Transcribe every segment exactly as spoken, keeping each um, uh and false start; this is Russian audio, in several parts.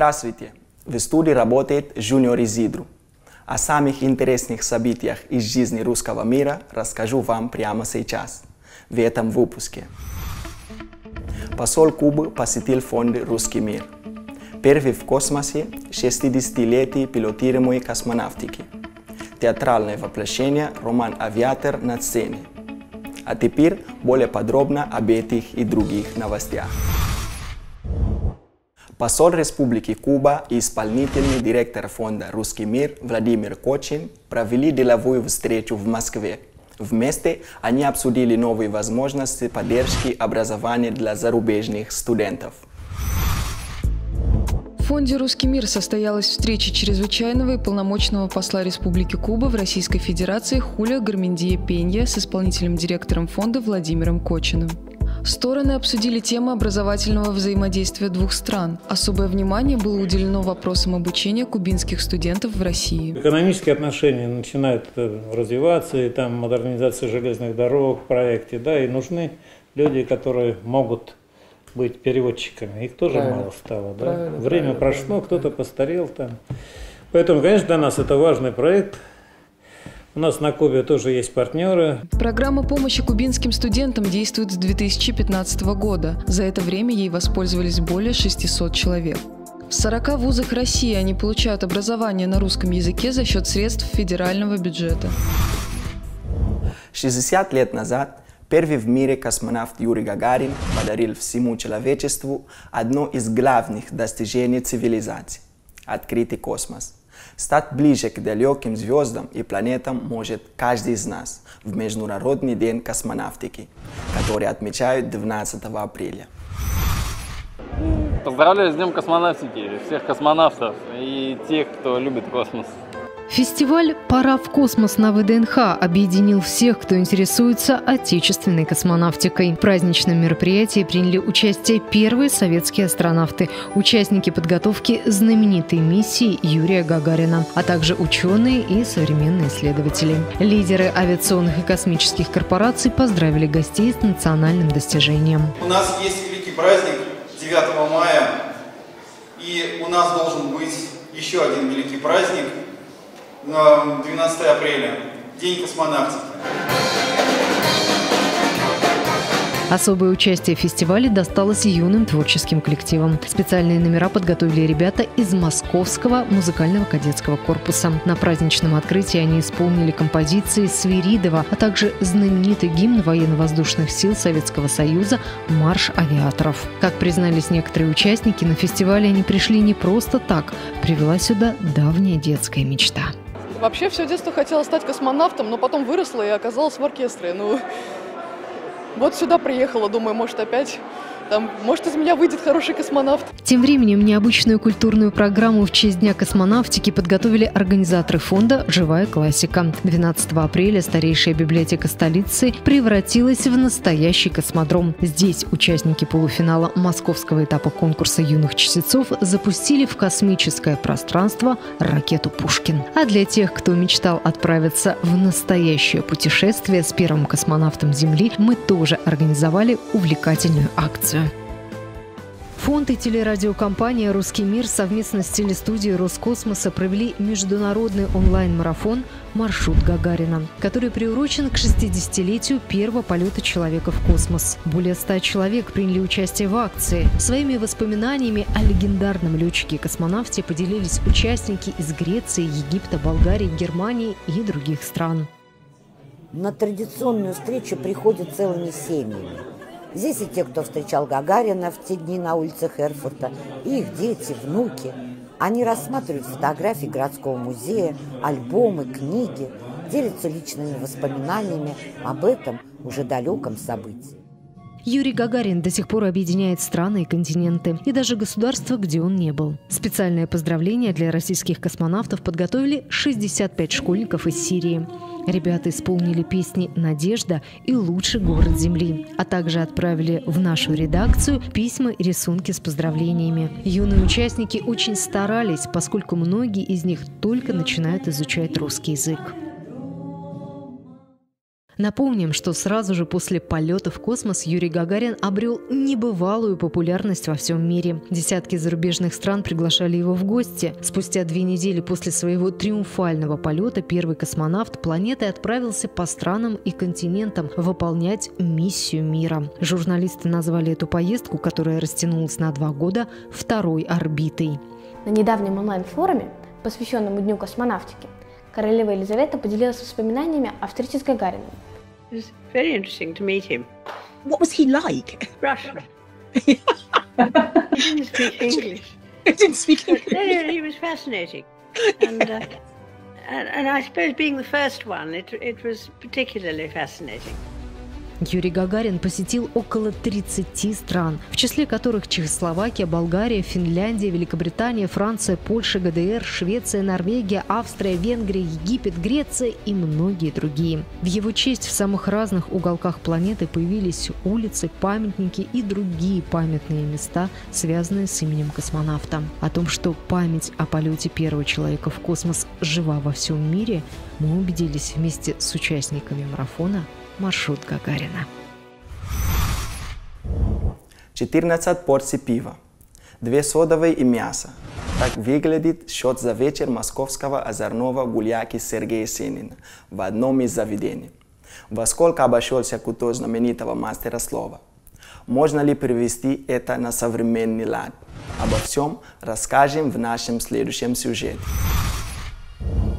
Здравствуйте! В студии работает жюниор Изидор. О самых интересных событиях из жизни русского мира расскажу вам прямо сейчас, в этом выпуске. Посол Кубы посетил фонд «Русский мир». Первый в космосе шестидесятилетие пилотируемой космонавтики. Театральное воплощение роман «Авиатор» на сцене. А теперь более подробно об этих и других новостях. Посол Республики Куба и исполнительный директор фонда «Русский мир» Владимир Кочин провели деловую встречу в Москве. Вместе они обсудили новые возможности поддержки образования для зарубежных студентов. В фонде «Русский мир» состоялась встреча чрезвычайного и полномочного посла Республики Куба в Российской Федерации Хулио Гарминдие Пенье с исполнительным директором фонда Владимиром Кочиным. Стороны обсудили тему образовательного взаимодействия двух стран. Особое внимание было уделено вопросам обучения кубинских студентов в России. Экономические отношения начинают развиваться, и там модернизация железных дорог в проекте, да, и нужны люди, которые могут быть переводчиками. Их тоже правильно, мало стало. Да? Правильно, Время правильно, прошло, кто-то постарел там. Поэтому, конечно, для нас это важный проект. У нас на Кубе тоже есть партнеры. Программа помощи кубинским студентам действует с две тысячи пятнадцатого года. За это время ей воспользовались более шестисот человек. В сорока вузах России они получают образование на русском языке за счет средств федерального бюджета. шестьдесят лет назад первый в мире космонавт Юрий Гагарин подарил всему человечеству одно из главных достижений цивилизации – открытый космос. Стать ближе к далеким звездам и планетам может каждый из нас в Международный день космонавтики, который отмечают двенадцатого апреля. Поздравляю с Днем космонавтики, всех космонавтов и тех, кто любит космос. Фестиваль «Пора в космос» на ВДНХ объединил всех, кто интересуется отечественной космонавтикой. В праздничном мероприятии приняли участие первые советские астронавты, участники подготовки знаменитой миссии Юрия Гагарина, а также ученые и современные исследователи. Лидеры авиационных и космических корпораций поздравили гостей с национальным достижением. У нас есть великий праздник девятого мая, и у нас должен быть еще один великий праздник – двенадцатого апреля, День космонавтики. Особое участие в фестивале досталось юным творческим коллективам. Специальные номера подготовили ребята из Московского музыкального кадетского корпуса. На праздничном открытии они исполнили композиции Свиридова, а также знаменитый гимн военно-воздушных сил Советского Союза «Марш авиаторов». Как признались некоторые участники, на фестивале они пришли не просто так. Привела сюда давняя детская мечта. Вообще все детство хотела стать космонавтом, но потом выросла и оказалась в оркестре. Ну... Вот сюда приехала, думаю, может, опять... Там, может, из меня выйдет хороший космонавт. Тем временем необычную культурную программу в честь Дня космонавтики подготовили организаторы фонда «Живая классика». двенадцатого апреля старейшая библиотека столицы превратилась в настоящий космодром. Здесь участники полуфинала московского этапа конкурса юных чтецов запустили в космическое пространство ракету «Пушкин». А для тех, кто мечтал отправиться в настоящее путешествие с первым космонавтом Земли, мы тоже организовали увлекательную акцию. Фонд и телерадиокомпания «Русский мир» совместно с телестудией Роскосмоса провели международный онлайн-марафон «Маршрут Гагарина», который приурочен к шестидесятилетию первого полета человека в космос. Более ста человек приняли участие в акции. Своими воспоминаниями о легендарном летчике и космонавте поделились участники из Греции, Египта, Болгарии, Германии и других стран. На традиционную встречу приходят целыми семьями. Здесь и те, кто встречал Гагарина в те дни на улицах Эрфурта, и их дети, внуки. Они рассматривают фотографии городского музея, альбомы, книги, делятся личными воспоминаниями об этом уже далеком событии. Юрий Гагарин до сих пор объединяет страны и континенты, и даже государства, где он не был. Специальное поздравление для российских космонавтов подготовили шестьдесят пять школьников из Сирии. Ребята исполнили песни «Надежда» и «Лучший город Земли», а также отправили в нашу редакцию письма и рисунки с поздравлениями. Юные участники очень старались, поскольку многие из них только начинают изучать русский язык. Напомним, что сразу же после полета в космос Юрий Гагарин обрел небывалую популярность во всем мире. Десятки зарубежных стран приглашали его в гости. Спустя две недели после своего триумфального полета первый космонавт планеты отправился по странам и континентам выполнять миссию мира. Журналисты назвали эту поездку, которая растянулась на два года, второй орбитой. На недавнем онлайн-форуме, посвященном Дню космонавтики, королева Елизавета поделилась воспоминаниями о встрече с Гагарином. Юрий Гагарин посетил около тридцати стран, в числе которых Чехословакия, Болгария, Финляндия, Великобритания, Франция, Польша, ГДР, Швеция, Норвегия, Австрия, Венгрия, Египет, Греция и многие другие. В его честь в самых разных уголках планеты появились улицы, памятники и другие памятные места, связанные с именем космонавта. О том, что память о полете первого человека в космос жива во всем мире, мы убедились вместе с участниками марафона «Маршрут Гагарина». четырнадцать порций пива, две содовые и мясо. Так выглядит счет за вечер московского озорного гуляки Сергея Есенина в одном из заведений. Во сколько обошелся куток знаменитого мастера слова? Можно ли привести это на современный лад? Обо всем расскажем в нашем следующем сюжете.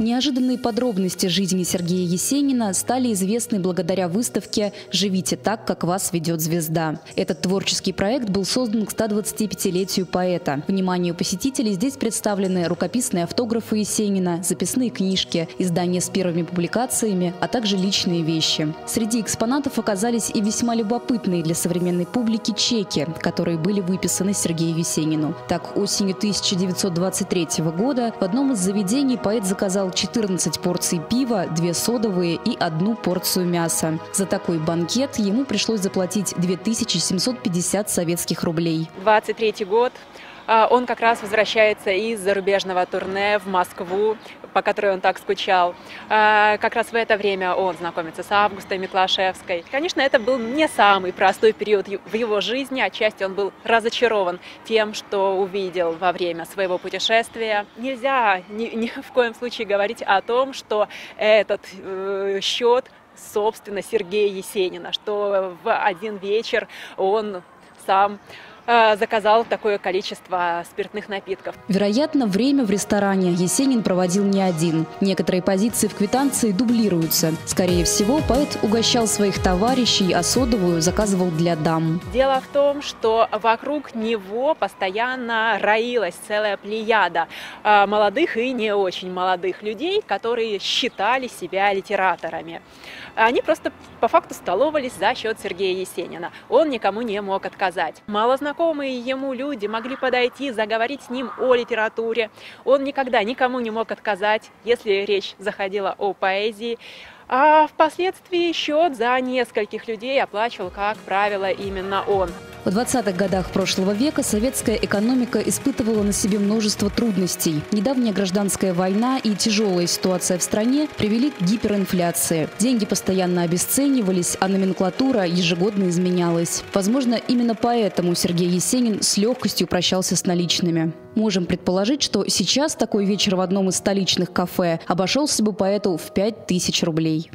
Неожиданные подробности жизни Сергея Есенина стали известны благодаря выставке «Живите так, как вас ведет звезда». Этот творческий проект был создан к стодвадцатипятилетию поэта. Вниманию посетителей здесь представлены рукописные автографы Есенина, записные книжки, издания с первыми публикациями, а также личные вещи. Среди экспонатов оказались и весьма любопытные для современной публики чеки, которые были выписаны Сергею Есенину. Так, осенью тысяча девятьсот двадцать третьего года в одном из заведений поэт заказал четырнадцать порций пива, две содовые и одну порцию мяса. За такой банкет ему пришлось заплатить две тысячи семьсот пятьдесят советских рублей. двадцать третий год. Он как раз возвращается из зарубежного турне в Москву, по которой он так скучал. Как раз в это время он знакомится с Августой Миклашевской. Конечно, это был не самый простой период в его жизни. Отчасти он был разочарован тем, что увидел во время своего путешествия. Нельзя ни, ни в коем случае говорить о том, что этот э, счет, собственно, Сергея Есенина, что в один вечер он сам заказал такое количество спиртных напитков. Вероятно, время в ресторане Есенин проводил не один. Некоторые позиции в квитанции дублируются. Скорее всего, поэт угощал своих товарищей, а содовую заказывал для дам. Дело в том, что вокруг него постоянно роилась целая плеяда молодых и не очень молодых людей, которые считали себя литераторами. Они просто по факту столовались за счет Сергея Есенина. Он никому не мог отказать. Малознакомые Знакомые ему люди могли подойти, заговорить с ним о литературе. Он никогда никому не мог отказать, если речь заходила о поэзии. А впоследствии счет за нескольких людей оплачивал, как правило, именно он. В двадцатых годах прошлого века советская экономика испытывала на себе множество трудностей. Недавняя гражданская война и тяжелая ситуация в стране привели к гиперинфляции. Деньги постоянно обесценивались, а номенклатура ежегодно изменялась. Возможно, именно поэтому Сергей Есенин с легкостью прощался с наличными. Можем предположить, что сейчас такой вечер в одном из столичных кафе обошелся бы поэту в пять тысяч рублей.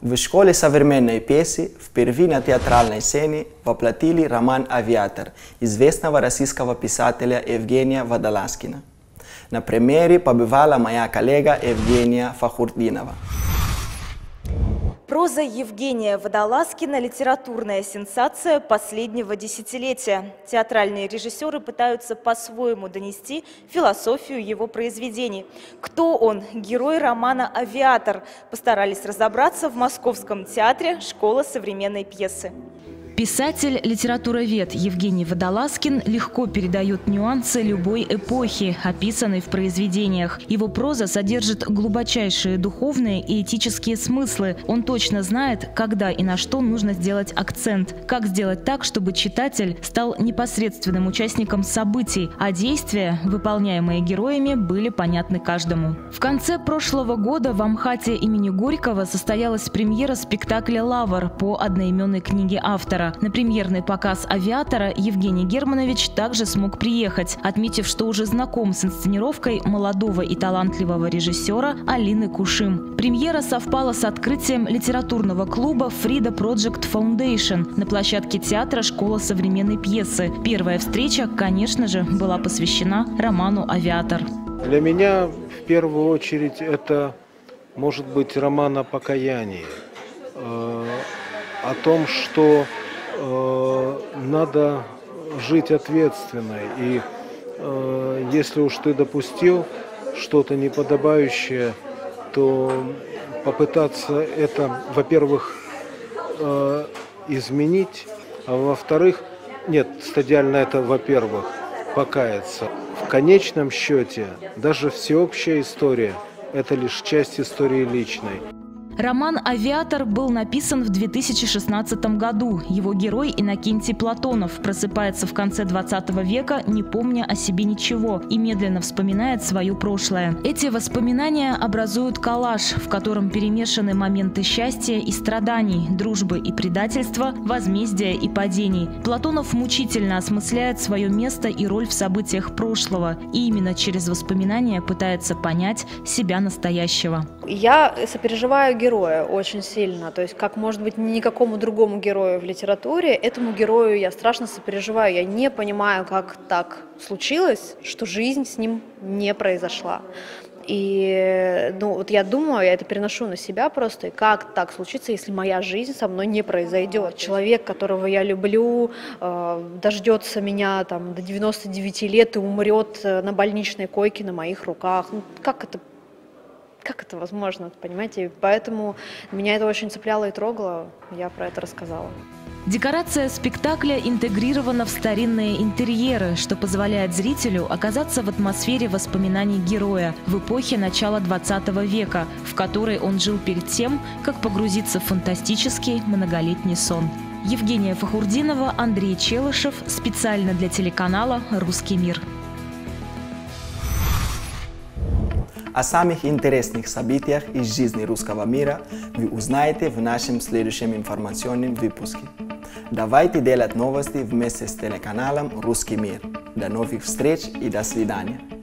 В школе современной пьесы впервые на театральной сцене воплотили роман «Авиатор» известного российского писателя Евгения Водолазкина. На премьере побывала моя коллега Евгения Фахурдинова. Проза Евгения Водолазкина – литературная сенсация последнего десятилетия. Театральные режиссеры пытаются по-своему донести философию его произведений. Кто он, герой романа «Авиатор», постарались разобраться в Московском театре «Школа современной пьесы». Писатель-литературовед Евгений Водолазкин легко передает нюансы любой эпохи, описанной в произведениях. Его проза содержит глубочайшие духовные и этические смыслы. Он точно знает, когда и на что нужно сделать акцент. Как сделать так, чтобы читатель стал непосредственным участником событий, а действия, выполняемые героями, были понятны каждому. В конце прошлого года в МХАТе имени Горького состоялась премьера спектакля «Лавр» по одноименной книге автора. На премьерный показ «Авиатора» Евгений Германович также смог приехать, отметив, что уже знаком с инсценировкой молодого и талантливого режиссера Алины Кушим. Премьера совпала с открытием литературного клуба Frida Project Foundation на площадке театра «Школа современной пьесы». Первая встреча, конечно же, была посвящена роману «Авиатор». Для меня в первую очередь это, может быть, роман о покаянии, о том, что надо жить ответственно. И если уж ты допустил что-то неподобающее, то попытаться это, во-первых, изменить, а во-вторых, нет, стадиально это, во-первых, покаяться. В конечном счете, даже всеобщая история – это лишь часть истории личной. Роман «Авиатор» был написан в две тысячи шестнадцатом году. Его герой Иннокентий Платонов просыпается в конце двадцатого века, не помня о себе ничего, и медленно вспоминает свое прошлое. Эти воспоминания образуют коллаж, в котором перемешаны моменты счастья и страданий, дружбы и предательства, возмездия и падений. Платонов мучительно осмысляет свое место и роль в событиях прошлого, и именно через воспоминания пытается понять себя настоящего. Я сопереживаю героя. Героя очень сильно, то есть как, может быть, никакому другому герою в литературе, этому герою я страшно сопереживаю, я не понимаю, как так случилось, что жизнь с ним не произошла. И ну, вот я думаю, я это переношу на себя просто, и как так случится, если моя жизнь со мной не произойдет. Человек, которого я люблю, э, дождется меня там, до девяноста девяти лет и умрет на больничной койке на моих руках. Ну, как это Как это возможно, понимаете? Поэтому меня это очень цепляло и трогало, я про это рассказала. Декорация спектакля интегрирована в старинные интерьеры, что позволяет зрителю оказаться в атмосфере воспоминаний героя в эпохе начала двадцатого века, в которой он жил перед тем, как погрузиться в фантастический многолетний сон. Евгения Фахурдинова, Андрей Челышев. Специально для телеканала «Русский мир». О самых интересных событиях из жизни русского мира вы узнаете в нашем следующем информационном выпуске. Давайте делать новости вместе с телеканалом «Русский мир». До новых встреч и до свидания!